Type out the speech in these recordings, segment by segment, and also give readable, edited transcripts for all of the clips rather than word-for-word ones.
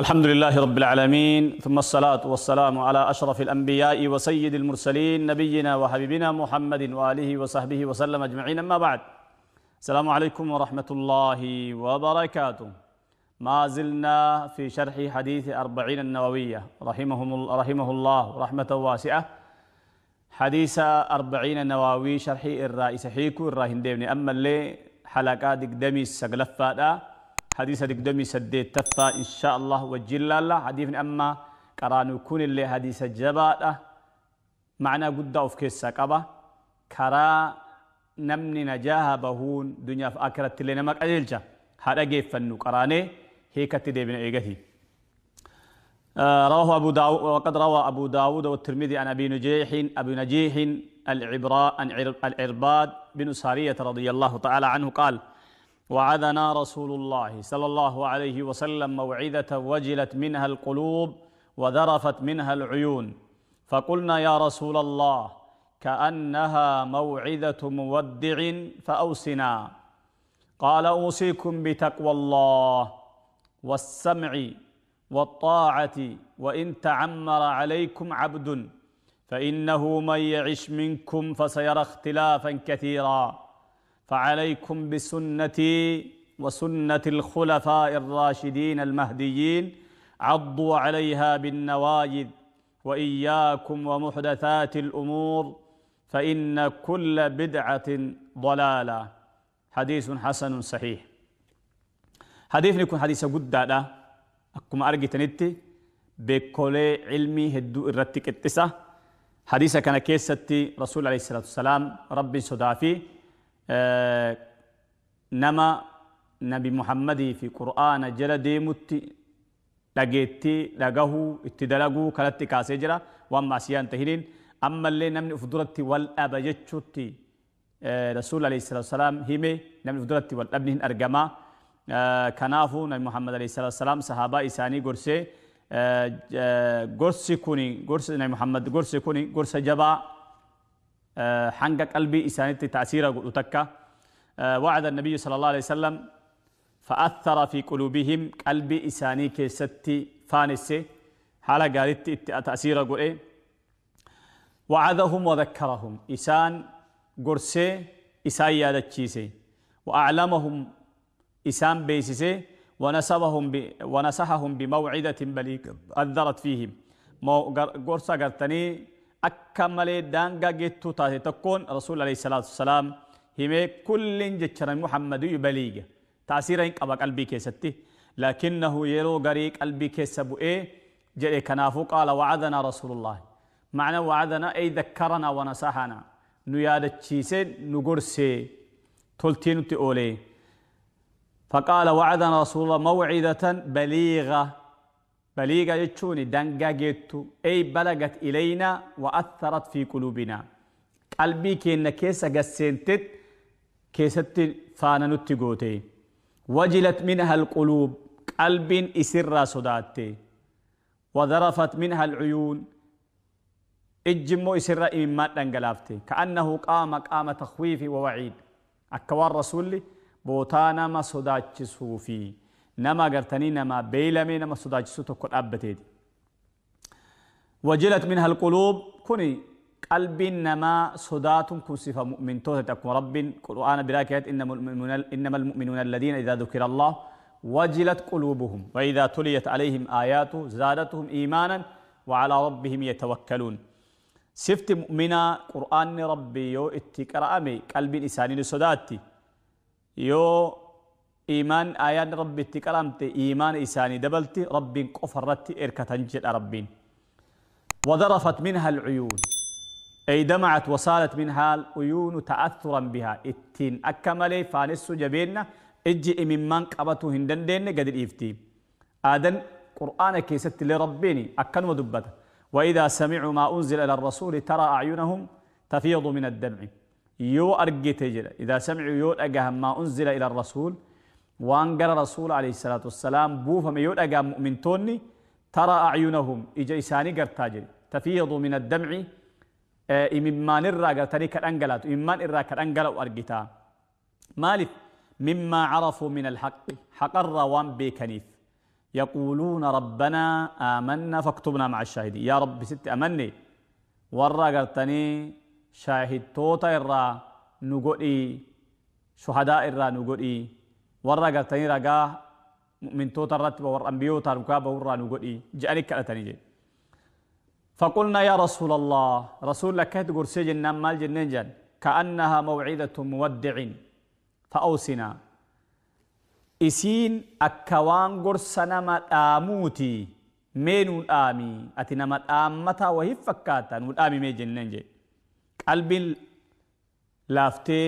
الحمد لله رب العالمين، ثم الصلاة والسلام على أشرف الأنبياء وسيد المرسلين نبينا وحبيبنا محمد وآله وصحبه وسلم أجمعين، أما بعد. السلام عليكم ورحمة الله وبركاته. ما زلنا في شرح حديث 40 النووية رحمه الله رحمة واسعة. حديث 40 النووي شرحي الرئيس حيكو الراهنديبني، أما اللي حلقات دمي السقلفة حديث دقدمي سديت تفا إن شاء الله وجل الله حديث أما كرانو كون اللي حديث الجبات معنى قد أوف كيسا كبا كرا نمني نجاها بهون دنيا في آكرت اللي نمك أجلجا هذا جيف فنو كراني هيك تدي بن إيجتي. رواه أبو داود، وقد روى أبو داود والترمذي عن أبي نجيح العرباد بن سارية رضي الله تعالى عنه قال: وعدنا رسول الله صلى الله عليه وسلم موعظة وجلت منها القلوب وذرفت منها العيون، فقلنا يا رسول الله كأنها موعظة مودع فأوصنا، قال: أوصيكم بتقوى الله والسمع والطاعة، وإن تعمر عليكم عبد فإنه من يعش منكم فسيرى اختلافا كثيرا، فعليكم بسنتي وسنة الخلفاء الراشدين المهديين، عضوا عليها بالنواجذ، وإياكم ومحدثات الأمور، فإن كل بدعة ضلالة. حديث حسن صحيح. حديث يكون حديث قد أكما أرجتنتي بكل علمي هدو الرتك التسع. حديث كان كيستي رسول عليه الصلاة والسلام ربي صدافي نما نبي محمد في قرآن جلدي متي لقيتي لقهو اتدلقو كالتي كاسجرة وما سيان تهيرين. أما اللي نمني أفضلتي والأبجتشتي رسول عليه الصلاة والسلام همي نمني أفضلتي والأبنهن أرقما كنافو نبي محمد عليه الصلاة والسلام صحابة إساني قرسي قرسي كوني قرسي نبي محمد قرسي كوني قرسي جبا حنق قلبي إسانتي تأثيره وتكا. وعد النبي صلى الله عليه وسلم فأثر في قلوبهم قلبي إساني كستي فانسي حالا قالت تأثيره قلبي. وعدهم وذكرهم إسان قرسي إسايا دتشيسي، وأعلمهم إسان بيسيسي، ونصحهم بموعدة بليغة أذرت فيهم قرسا قرتني أكمل دانغا جيتو تاتي تكون رسول عليه الصلاة والسلام هم كل جتشرا محمد يبليغ تأثيرا أبا قلبي كيستي، لكنه يرو غريق قلبي كيسبو جاء كنافو قال: وعدنا رسول الله. معنى وعدنا أي ذكرنا ونصحنا نيادة تشيسين نقرسي تلتين تقولي. فقال: وعدنا رسول الله موعدة بليغة. بليغة يتشوني دنقا جيتو أي بلغت إلينا وأثرت في قلوبنا قلبي كينا كيسا قسنتت كيست فانا نتقوتي، وجلت منها القلوب قلب إسر صداتي، وذرفت منها العيون إجمو إسر إمات ننقلافتي، كأنه قام تخويف ووعيد أكوار رسولي بوتانا ما صداتش صوفي نما قرتني نما بيلمي نما صداج ستكون أبتيد. وجلت منها القلوب كوني قلبي نما صداتهم كن صفة مؤمن توتكم رب قرآن براكات إنما المؤمنون الذين إذا ذكر الله وجلت قلوبهم وإذا تليت عليهم آياته زادتهم إيمانا وعلى ربهم يتوكلون. صفت مؤمنا قرآن ربي يو اتكرأمي قلبي إساني صداتي يو إيمان آيات ربي تكرمت إيمان إساني دبلت ربي قفرت إركتنجل ربي. وذرفت منها العيون أي دمعت وصالت منها العيون تأثرا بها التين أكمل فانس جبيننا اجئ من من قبته هندندين قد الإفتي آدن قرآن كيست لربيني أكن ودبت. وإذا سمعوا ما أنزل إلى الرسول ترى أعينهم تفيض من الدمع يو أرقي تجل. إذا سمعوا يو أجهم ما أنزل إلى الرسول وانقر رسول عليه الصلاة والسلام بوفا ميول أقام مؤمنتوني ترى أعينهم إجيساني قرتاجر تفيض من الدمع مما نرى قرتاني كالأنقلات مما نرى كالأنقلات وأرقتا مالف مما عرفوا من الحق حقر وان بكنيف يقولون ربنا آمنا فاكتبنا مع الشاهدين. يا رب ست أمني ورّا قرتني شاهد توتا إرّا نقولي شهداء إرّا نقولي ورّا قرتني رقاه مؤمن توتا الرتب والأنبيوتا ركابه ورّا نقولي جاءني كأتني جي. فقلنا يا رسول الله رسول لك هد قرسي جنان مال جنان جن كأنها موعدة مودع فأوسنا إسين أكوان قرسنا ما آموتي مينو الآمي أتنا ما آمتا وهي فكاتا والآمي مي جنان جي قلب لافتي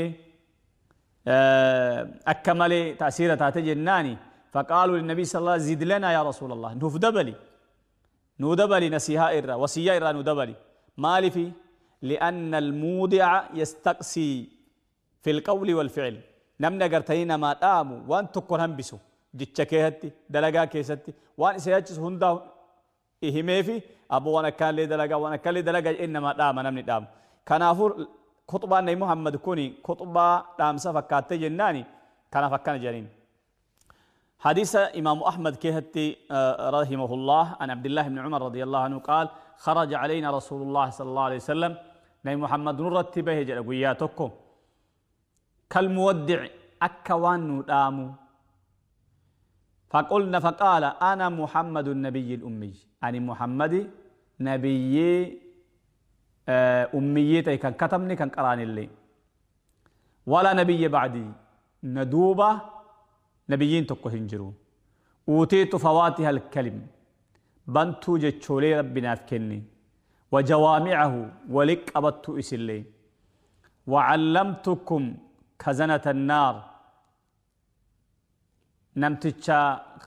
أكملي تأثيرة تجناني. فقالوا للنبي صلى الله عليه وسلم زد لنا يا رسول الله نفدبلي نودبلي نسيها إرّا وسيا إرّا نودبلي مالي في لأن المودع يستقصي في القول والفعل نمنا قرتين ما تآموا وان تكون هنبسوا جتشا كيهتي دلقا كيستي وان سيهتش هندا إهمي في أبو وانا كان لي دلقا وانا كان لي دلقا إنما تآم نمني تآم كنافور خطبة ني محمد كوني خطبة تامسا فكاتي جناني كان فكان جنين. حديث إمام أحمد كهتي رحمه الله عن عبد الله بن عمر رضي الله عنه قال خرج علينا رسول الله صلى الله عليه وسلم نبي محمد نرتي به جلقياتكم كالمودع أكوان نتامو فقلنا فقال أنا محمد النبي الأمي يعني محمد نبي أميتي كان كتمني كان قراني لي ولا نبي بعدي ندوبة نبيين تكو هنجرو أوتيت فواتها الكلم بنتو جتشولي ربنا فكني وجوامعه ولك أبتو إسلي وعلمتكم خزنة النار نمتشا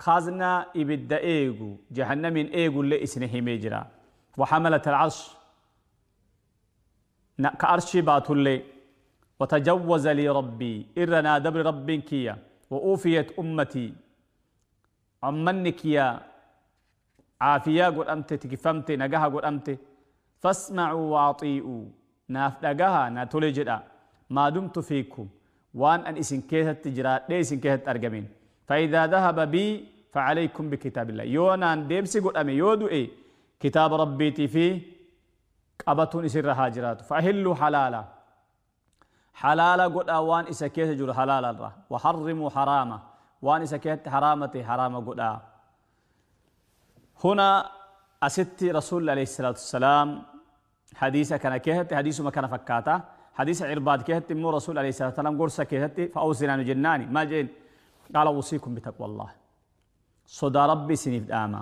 خزنة إبدا إيغو جهنم من إيغو اللي إسنه ميجرا وحملة العرش كأرش باتو اللي وتجوز لي ربي إرنا دبر ربي كيا وأوفيت أمتي أمنك يا عافية قد أمتي تكفمتي نجاها قد أمتي فاسمعوا وأطيعوا ناف نجاها ناتولجدا ما دمت فيكم وأن إسنكيها التجرات ليس إنكيها الترجمين فإذا ذهب بي فعليكم بكتاب الله يونا ديمسي قد أمي يودو إيه كتاب ربيتي فيه أبتون إسر هاجرات فأهلوا حلالا حلالا قد أوان إسكيت جل حلالا را وحرموا حراما وان إسكيت حرامتي حراما قد هنا أست رسول الله عليه الصلاة والسلام حديث كان كهت حديث ما كان فكاتا حديث عرباد كهت مو رسول عليه الصلاة والسلام قرص كهت فأوصينا جناني ما جين قال أوصيكم بتقوى الله صدى ربي سنف آما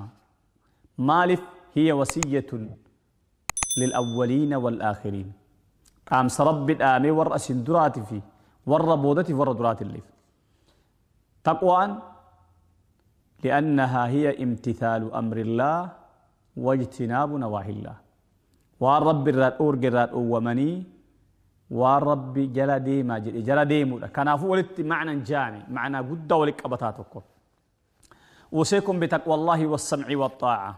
مالف هي وصية للأولين والآخرين قام سرب الآمي ور أسندرات في ور بودتي ور درات الليف تقوى لأنها هي امتثال أمر الله واجتناب نواهي الله والرب الرأور جرات ومني والرب جلدي ما جلدي جلدي كان أفولت معنى جامع معنى قد ولك أبطاتكم وصيكم بتقوى الله والسمع والطاعة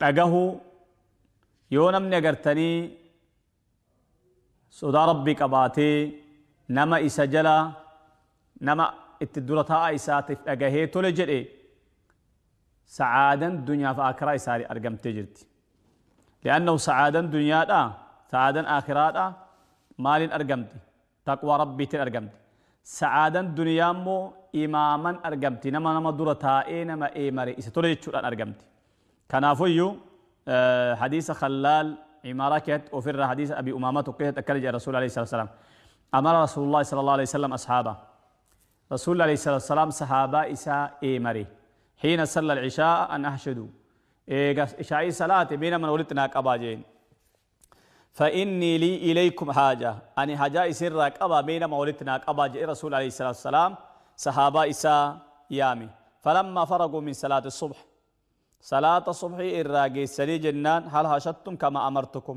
تقه يونم نقرتني صدا ربي قباتي نما إسجلا نما اتدورتها إساتف أجهي تولجئ سعادا دنيا فأكرا إساري أرقم تجرتي لأنه سعادا دنيا دا سعادا آخرا دا مال أرقمتي تقوى ربي تأرقمتي سعادا دنيا مو إماما أرقمتي نما دورتها إيه نما إيه مري إستولجئ أرقمتي كان أفويو حديث خلال عمارة كهت وفر حديث أبي أمامة كهت أكرج الرسول عليه الصلاة والسلام أمر رسول الله صلى الله عليه وسلم أصحابه رسول الله عليه الصلاة والسلام صحابة إساء إيمري حين صلى العشاء أن أحشدوا إشاء صلاة بينما ولدنا كباجين فإني لي إليكم حاجة أني حاجة إسر كبا بينما ولدنا كباجين رسول عليه الصلاة والسلام صحابة إساء يامي فلما فرغوا من صلاة الصبح صلاة الصبح الراجي سري جنان هل هشتم كما أمرتكم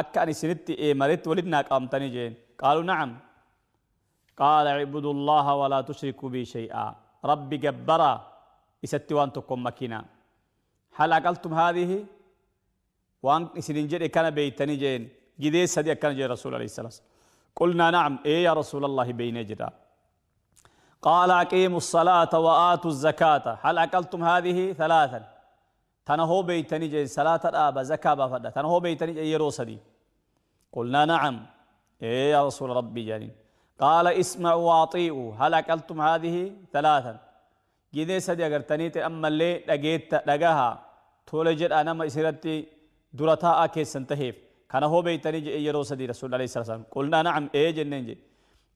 أكأني سنت إيمرت ولدناك أمتني جين قالوا نعم قال اعبدوا الله ولا تشركوا بي شيئا ربي جبرا إستوانتكم مكينا هل أكلتم هذه وأن سننجر كان بيتني جين جديد سدي كان جي رسول الله صلى الله عليه وسلم قلنا نعم إيه يا رسول الله بين جدا قال أقيموا الصلاة وآتوا الزكاة هل أكلتم هذه ثلاثا تنهو بيتني جي صلاة الآب زكاة بفدا تنهو بيتني جي يروسدي قلنا نعم إيه يا رسول ربي جانين قال اسمعوا وأطيعوا هل أكلتم هذه ثلاثا جدي سدي أغرتني تأمل لي لقيت لقاها تولجد أنا ما إسرتي درتها أكي سنتهيف كان هو بيتني جي يروسدي رسول عليه الصلاة والسلام قلنا نعم إيه جنين جي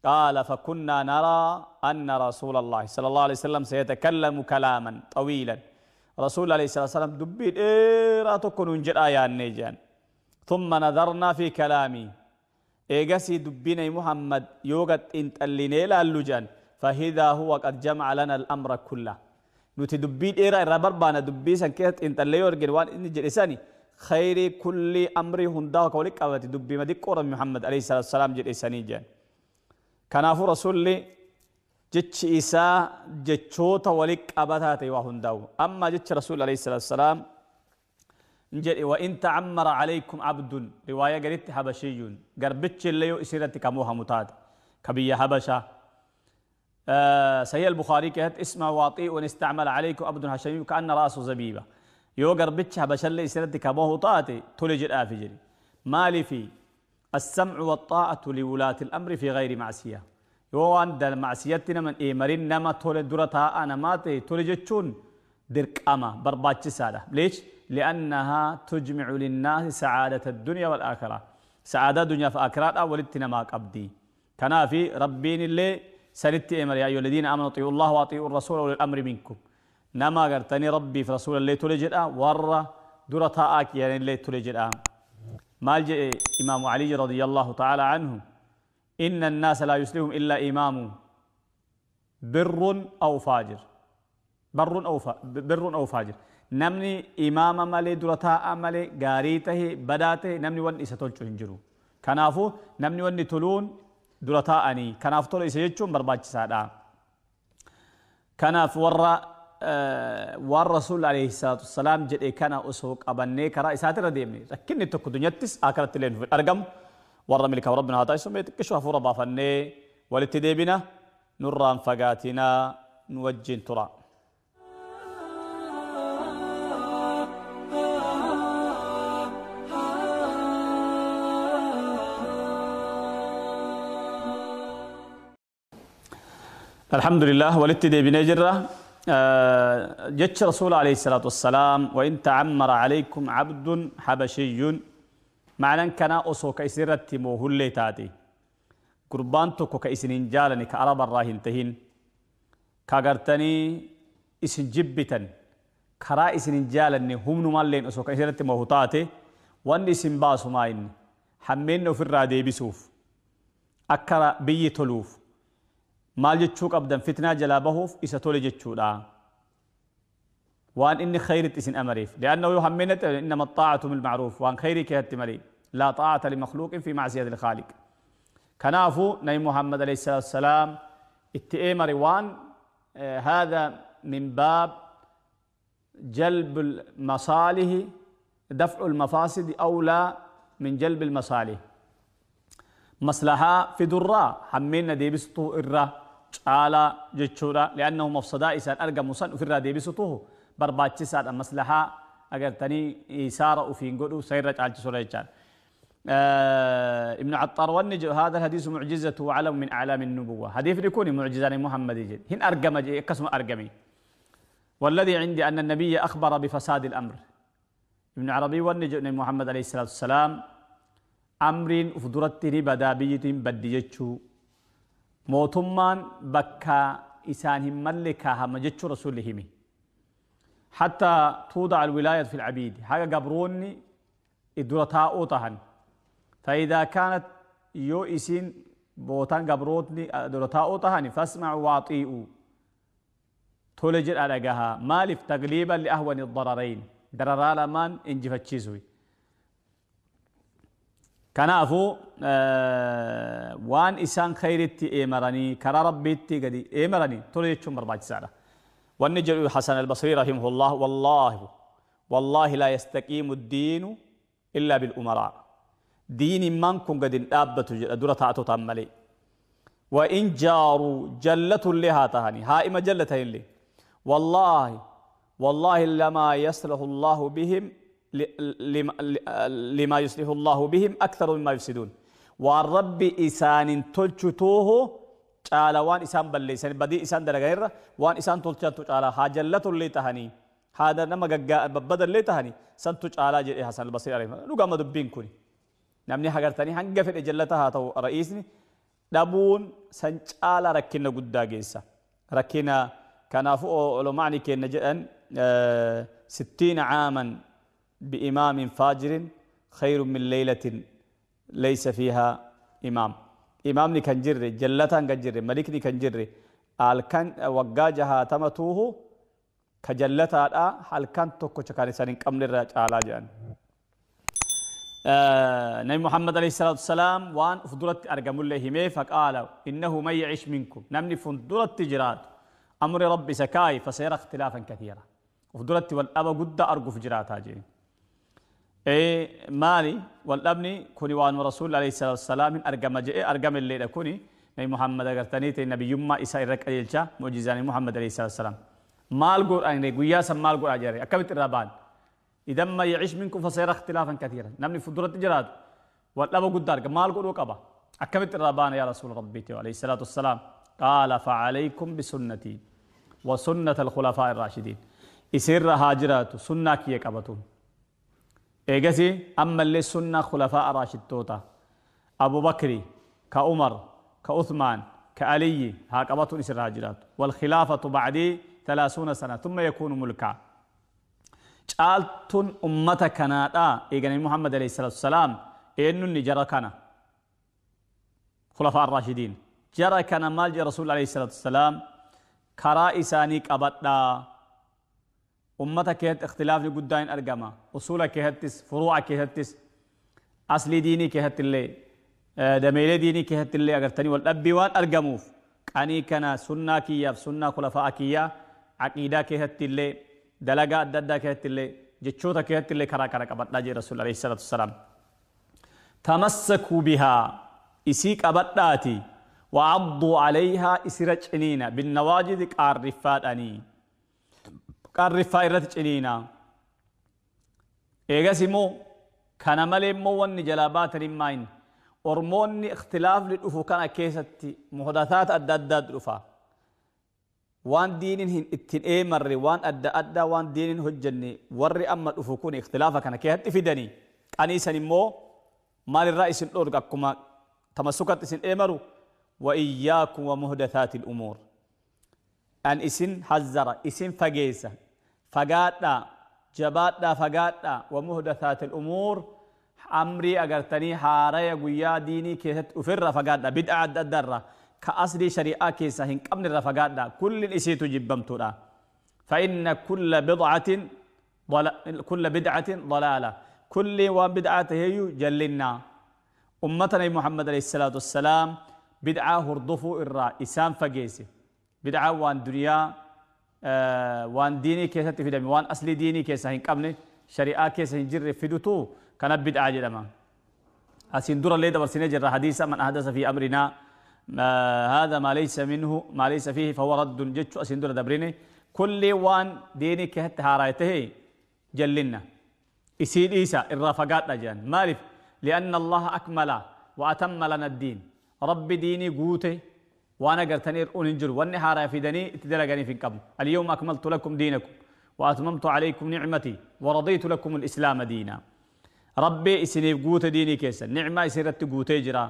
قال فكنا نرى أن رسول الله صلى الله عليه وسلم سيتكلم كلاما طويلا رسول عليه الصلاة والسلام دبيت إيراتكن ونجر آيان نيجان ثم نظرنا في كلامي إيقاسي دبيني محمد يوغت انت اللي لالجان فهذا هو قد جمع لنا الأمر كله نوتي دبيت إيرا ربربانا دبيسا كيت انت اللي يورجن وان انجر إساني خير كل أمر هنداك ولك أواتي دبي ما دي قرم محمد عليه الصلاة والسلام جر إساني جان كنافو رسولي جتش إيسا جتشوتا ولك أباتاتي وهنداو أما جتش رسول عليه الصلاة والسلام وإن تعمر عليكم عبد رواية قريت حبشي قربتش اللي إسيرتك موها متاد كبية حبشة سهي البخاري كهت اسمه واطيء ونستعمل عليكم عبد هاشمي كأن رأسه زبيبة يو قربتش حبشة اللي إسيرتك موها متاتي تلج الآفجر مالي في السمع والطاعة لولاة الأمر في غير معصية يوان دل معصيتنا من إيمرين نما تولد درتها أنا ماتي تولجتشون درك أما برباتش سادة ليش؟ لأنها تجمع للناس سعادة الدنيا والآخرة سعادة الدنيا في آخرات أولتنا ماك أبدي كان في ربين اللي سردت إيمر يا أيها الذين آمنوا أطيعوا الله وأطيعوا الرسول أولي الأمر منكم نما قرتني ربي في رسول اللي تولجت ورّ درتها آكي يعني اللي تولجت ما جاء إمام علي رضي الله تعالى عنه إن الناس لا يسلهم إلا إمام بر أو فاجر بر أو فاجر نمني إمام مالي درتاء مالي غاريته بداته نمني ون إستول تنجرو كنافو نمني ون تلون درتاء أني كناف تول إسجون برباج سادا كناف ورّا والرسول عليه الصلاة والسلام جد كان أسوق أبنك رئيسات رديمني لكن تكو دنيتس آكرت لين في الأرقم والرملك وربنا هاتاي سميت كشوفوا ربا فني ولتديبنا نرى فقاتنا نوجه ترى الحمد لله ولتديبنا جرة جتش رسول عليه الصلاة والسلام وإن تعمر عليكم عبد حبشي معنى كان أسو كإسرت موهل تاتي قربانتك كإسنين جالني كأرب الراهن تهين كاغرتني إسن جبتا كرا إسنين جالني هم نمالين أسو كإسرت موهتاتي وأن إسن باسو ماين حمينو في الرادي بسوف أكرا بي تلوف مال جتشوك أبدا فتنة جلابهوف إساتولي جتشولا وأن إني خيرت إسن أمريف لأنه يهمنت إنما الطاعة من المعروف وأن خيري كهتمري لا طاعة لمخلوق في معصية الخالق كنافو نبي محمد عليه الصلاة والسلام اتئمر وان هذا من باب جلب المصالح دفع المفاسد أولى من جلب المصالح مصلحة في درة حمينا ديبستو إرّا على جتشورا لأنه مفسدة إسان أرجع مصن في الرادي بسطوه برباتش سار المصلحة أجر تاني إسارة وفي نقوله سيرت على جسورة جان ابن عطار ونج هذا الحديث معجزة وعلم من أعلام النبوة حديث يكون معجزان محمد جد هن أرجم جي قسم أرجمي والذي عندي أن النبي أخبر بفساد الأمر ابن عربي ونج أن محمد عليه الصلاة والسلام أمرين أفضلت ربا دابيتين بديجتشو موتمان بكا إسانهم ملكها مجتش رسولهم حتى توضع الولاية في العبيد حاجة قبروني الدولتها أوطهن فإذا كانت يو إسين بوتان قبروني الدولتها أوطهن فاسمعوا واطيئوا تولجر ألقها مالف تقليبا لأهون الضررين دررال من انجفتشيزوي كنافو وان إسان خيرتي إيمراني كرا ربيتي قدي إيمراني توليتشو مرباج سارة والنجر حسن البصري رحمه الله والله لا يستقيم الدين إلا بالأمراء دين من كن قد الآبة درة تعتو تعملي وإن جاروا جلة اللي هاتهاني هائمة جلة اللي والله والله لما يصلح الله بهم لما يصلح الله بهم أكثر مما يفسدون والرب إسان تلجتوه على وان إسان بليسان بدي إسان درجير وان إسان تلجتوه على حاجلة اللي تهاني هذا نما بدل اللي تهاني سنتج على جل حسن البصري عليه نقام دبين كوني نمني حجر تاني هنقف الجلتها تو رئيسني دابون سنجالا ركنا قدا جيسا ركنا كنافو لو معني كنا جأن 60 عاما بإمام فاجر خير من ليلة ليس فيها إمام إمام نكنجر جلتان كنجر ملك نكنجر الكن وجاجها تمتوه كجلتا هل كان توكو شكاري سنين كامل راج على جان نبي محمد عليه الصلاة والسلام وان فضلت أرجم الله مي فقال إنه من يعيش منكم نمني فضلت تجرات أمر ربي سكاي فسيرى اختلافا كثيرا فضلت والأب قد أرجو في جرات هاجين إيه مالي والابن كوني وان ورسول عليه الصلاة والسلام أرجم جاء أرجم اللي كوني نبي محمد أغرتني النبي يما إسحاق الجا معجزان محمد عليه الصلاة والسلام مال قرآن يا سم مال قرآن جاري أكملت الرابان إذا ما يعيش منكم فسيرى اختلافا كثيرا نمني فضلة الجراد ولا بقول دارك مال قرآن وكبا أكملت الرابان يا رسول ربي عليه الصلاة والسلام قال فعليكم بسنتي وسنة الخلفاء الراشدين يسير هاجرات سنة كي كبتون إيجاسي أما اللي سنة خلفاء راشد توتا أبو بكري كعمر كعثمان كعلي هاكبتون يسير هاجرات والخلافة بعدي 30 سنة ثم يكون ملكا قالتن أمتك نادا إيجاني محمد عليه الصلاة والسلام إنني جركنا خلفاء الراشدين جركنا مال رسول الله عليه الصلاة والسلام كرائساني قبطنا أمتك هت اختلاف لقدين أرقما أصولك هتس فروعك هتس أصل دينك هت اللي دميل دينك هت اللي أغرتني والأبي وان أرقموف أني كنا سنة كيا سنة خلفاء كيا عقيدة كهت اللي دلقة ددة كهت اللي جتشوتة كهت اللي كرا كرا كبتنا جي رسول عليه الصلاة والسلام تمسكوا بها إسيك أبتناتي وعضوا عليها إسرج إنينا بالنواجد كارفات أني كارفات إرتج إنينا إيغاسمو كان ملي موان جلابات رمين ورمون اختلاف للأفوكان كيستي محدثات أدداد رفا وان دينين هن اتنئي مري وان أدى أدى وان دينين هجني وري أما الأفوكون اختلافا كان كي هتفي دني أنيسا نمو مال الرئيس الأورق أكما تمسكت اسن إيمرو وإياكم ومحدثات الأمور أن اسن حزر اسن فقيسة فقاتنا جباتنا فقاتنا ومحدثات الأمور أمري أغرتني حاريا قويا ديني كي هتفر فقاتنا بدعا الدرة كأصل شريعة كيسا هنك أمن الرفقات كل إسيت جبمت فإن كل بدعة ضلالة كل وبدعة هي جلنا أمتنا محمد عليه الصلاة والسلام بدعة هردفو إرّا إسان فقيسي بدعة وان دنيا وان ديني كيسا تفيدم وان أصل ديني كيسا هنك أمن شريعة كيسا هنجر فدتو كان بدعة جلما أسين دور الليدة ورسنجر حديثا من أحدث في أمرنا هذا ما ليس منه ما ليس فيه فهو رد جتش أسندور دبريني كل وان دينك حتى هارايته جلنا يسيد إيسا الرافقات نجان مالف لأن الله أكمل وأتم لنا الدين رب ديني قوتي وأنا قرتني أنجر وأني هاراي في دني اتدرجني في القبر اليوم أكملت لكم دينكم وأتممت عليكم نعمتي ورضيت لكم الإسلام دينا ربي إسني قوت ديني كيسا نعمة إسرت قوتي جرا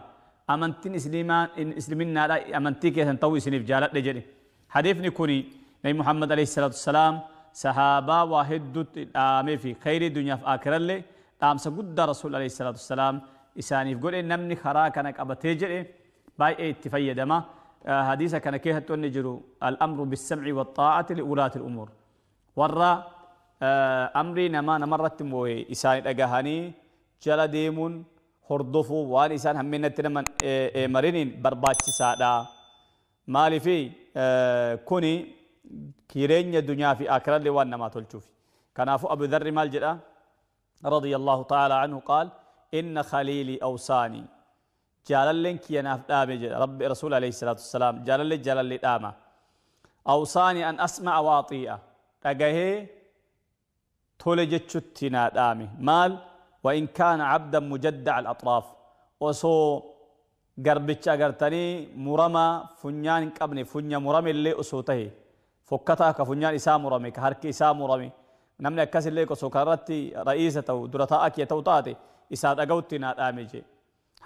أمنتين إسلمان إن إسلمنا لا أمنتك ينتوي سنف جالت لجري حديثني كوني نبي محمد عليه الصلاة والسلام صحابة واحد آمي في خير الدنيا في آخر اللي تامس قد رسول عليه الصلاة والسلام إساني في قولي نمني خراك أنك أبا تجري باي اتفاية دما حديثك أنا كيها تنجرو الأمر بالسمع والطاعة لأولاة الأمور ورا أمري نما مرت موي إساني الأقهاني جل ديمون هردفو وان إسان همينة تنمن مرينين برباتش سادا مالي في كوني كيرين الدنيا في آخران لوان ما تلتشوفي كان أفو أبو ذر مال جدا رضي الله تعالى عنه قال إن خليلي أوصاني جاللين كي نافدابي رب رسول عليه الصلاة والسلام جالل داما أوصاني أن أسمع واطيئة أجهي تولجتشتنا دامي مال وإن كان عبدا مجدع الأطراف وصو قربتشا قرتني مرمى فنيان قبني فنيا مرمي اللي أسوته فكتها كفنيان إسا مرمي كهرك إسا مرمي نمنا كسر ليك سكرتي رئيسة ودرتاء كي توطاتي إساد أقوتنا دامي جي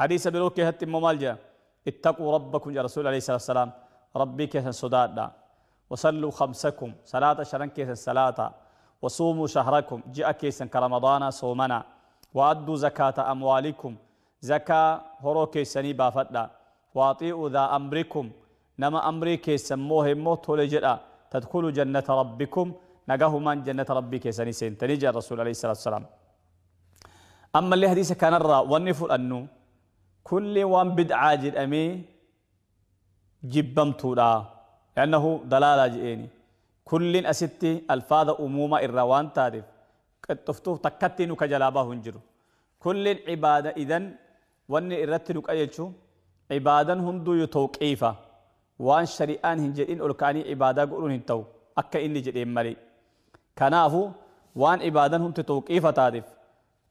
حديث بلوك هت ممالجة اتقوا ربكم يا رسول عليه الصلاة والسلام ربي كيسن صدادنا وصلوا خمسكم صلاة شرن كيسن صلاة وصوموا شهركم جاء كيسن كرمضان صومنا وأدوا زكاة أموالكم زكاة هرو كيسني بافتنا وأطيعوا ذا أمركم نما أمري كيسن مهمه تولجئا تدخلوا جنة ربكم نجاه من جنة ربي كيسني سنتني جاء رسول عليه الصلاة والسلام أما اللي حديث كان الرا والنفر أنه كل وان بدعة جدأمي جبمت لا لأنه ضلالة جئني كل أستي ألفاظ أمومة الروان تعرف تفتوه تكتن كجلابه هنجر كل عبادة إذن وان إرتنك أيشو عبادة هندو يتوقيفة وان شريان هنجرين ألكاني عبادة قرون هنتو أكا إني جدئم مري كنافو وان عبادة هم تتوقيفة تعرف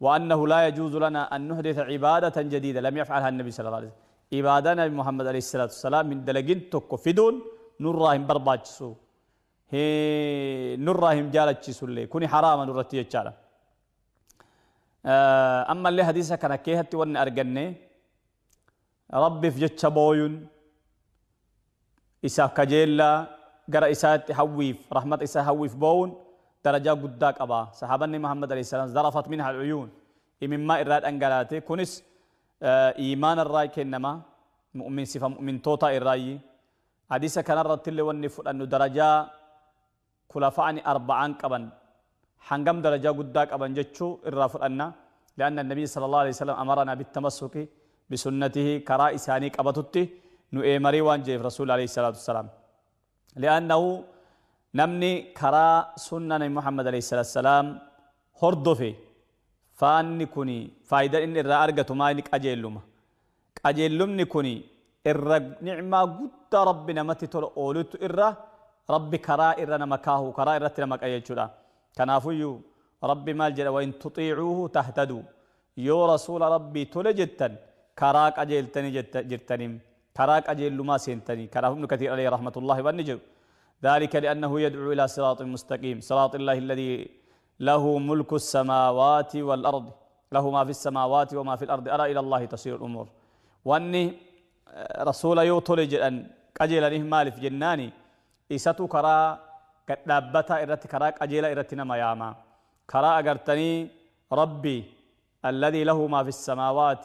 وأنه لا يجوز لنا أن نحدث عبادة جديدة لم يفعلها النبي صلى الله عليه وسلم عبادنا محمد عليه الصلاة والسلام من دلقين تكو فدون نراهم برباجسو نراهم جالتشسو اللي كوني حراما نراتي يجالا أما اللي حديثة كان كيهتي وأن أرقني ربي فجتش بوين إسا كجيلا قرأ إسا تحويف رحمة إسا حويف بون درجة قدّاك أبا صحابني محمد عليه السلام ذرفت منها العيون إمما إراد أنقلاتي كونس إيمان الرأي كنما مؤمن صفة مؤمن توتا الرأي حديثة كان الرد اللي ونفر أنه درجة كلفعني أربعان كبن حنقم درجة قدّاك أبن جتشو الرافر أنه لأن النبي صلى الله عليه وسلم أمرنا بالتمسك بسنته كراء سانيك أبتتي نؤمري وانجيف رسول عليه الصلاة والسلام لأنه نمني كرا سنة محمد عليه الصلاة والسلام هردو في فاني كوني فايدة إن الرأرقة مالك أجيلوما أجيلومني كوني الرق نعمة قد ربنا متي ترؤولت إرّا ربي كرا إرّنا مكاهو كرا إرّتنا مك أجيلشنا كنافيو ربي مال جل وإن تطيعوه تهتدوا يو رسول ربي تلجتا كراك أجيلتني جرتني كراك أجيلوما سنتني كنافهم كثير عليه رحمة الله والنجو ذلك لأنه يدعو إلى صراط مستقيم صراط الله الذي له ملك السماوات والأرض له ما في السماوات وما في الأرض أرى إلى الله تصير الأمور وأن رسول يوتولج أن أجل الإهمال في جناني إساتو كرا كتابتا إرت كراك أجل إرتنا مياما كرا أجرتني ربي الذي له ما في السماوات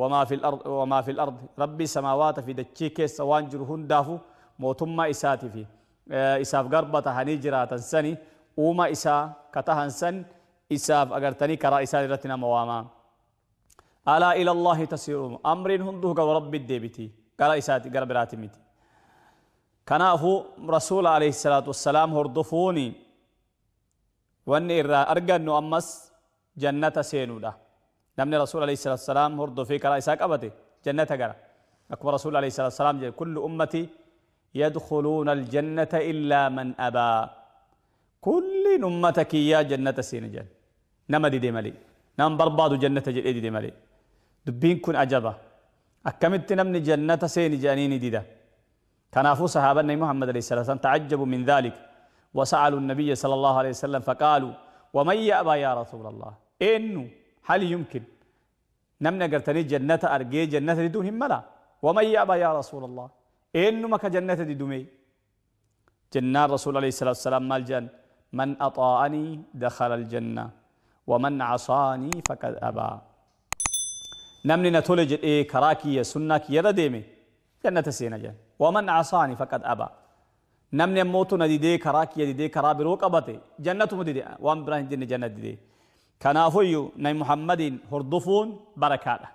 وما في الأرض ربي سماوات في دتشيك سوان جرهن دافو موتما إساتي فيه إساف قربة هنجرة تنسني وما إسا كتهنسن إساف أقرتني كرائسة لرتنا مواما ألا إلى الله تسيرون أمر هندوه كورب الدبتي كرائسات قرب راتمتي كنافو رسول عليه الصلاة والسلام هردفوني وأن أرجع أنه أمس جنة سينودا نمن رسول عليه الصلاة والسلام هردفي كرائسة قبتي جنة قرأ أكبر رسول عليه الصلاة والسلام جل كل أمتي يدخلون الجنة إلا من أبى كل أمتك يا جنة سينجل نما دي مالي نم برباد جنة جل دي مالي دبين كن عجبا أكملت نمني جنة سينجانين ديدا تنافوا صحابة النبي محمد عليه الصلاة والسلام تعجبوا من ذلك وسألوا النبي صلى الله عليه وسلم فقالوا ومن يأبى يا رسول الله إنه هل يمكن نمنا قرتني جنة أرجي جنة دون ملا ومن يأبى يا رسول الله إنما كجنة دي دمي جنة الرسول عليه الصلاة والسلام مال جن من أطاعني دخل الجنة ومن عصاني فقد أبى نمني نتولج إيه كراكية سنك يرى ديمي جنة سينا جن ومن عصاني فقد أبى نمني موتنا دي كراكية دي كرابر وقبتي جنة مدي وان بران جنة دي كان أفويو نبي محمد هردفون بركاته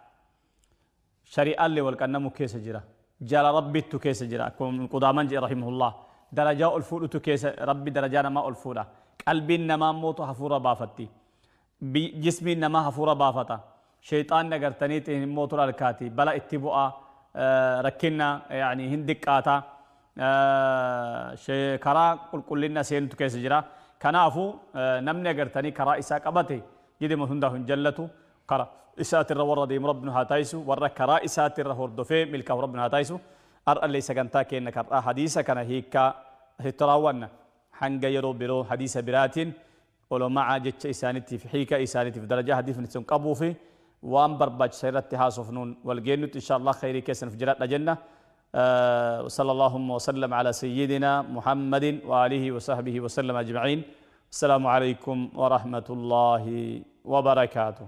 شريعة اللي والكنم كيس جرا جل ربي تكيس جرا كم قدامان جي رحمه الله درجة الفول تكيس ربي درجانا ما الفولا قلبي نما موت حفورة بافتي جسمي نما حفورة بافتا شيطان نجر تنيت موتور الكاتي بلا اتبوءا ركنا يعني هندك آتا كرا كلنا سينتو كيسجرا كنافو نمن نجر تني كرا إساق أبتي جدي مهندة جلتو كرا إسات الرورة ديم ربنا هاتايسو ورا كرا إسات الرهور دفي ملك ربنا هاتايسو أر اللي سجنتا كأن كرا حديث كان هيك هتراونا حنجا يرو برو حديث براتين ولو ما عاجت إسانتي في حيكة إسانتي في درجة حديث نتسون قبو فيه وان برباج سيرت هاسوف نون والجنة إن شاء الله خير كيسن في جرات الجنة وصلى اللهم وسلم على سيدنا محمد وآله وصحبه وسلم أجمعين. السلام عليكم ورحمة الله وبركاته.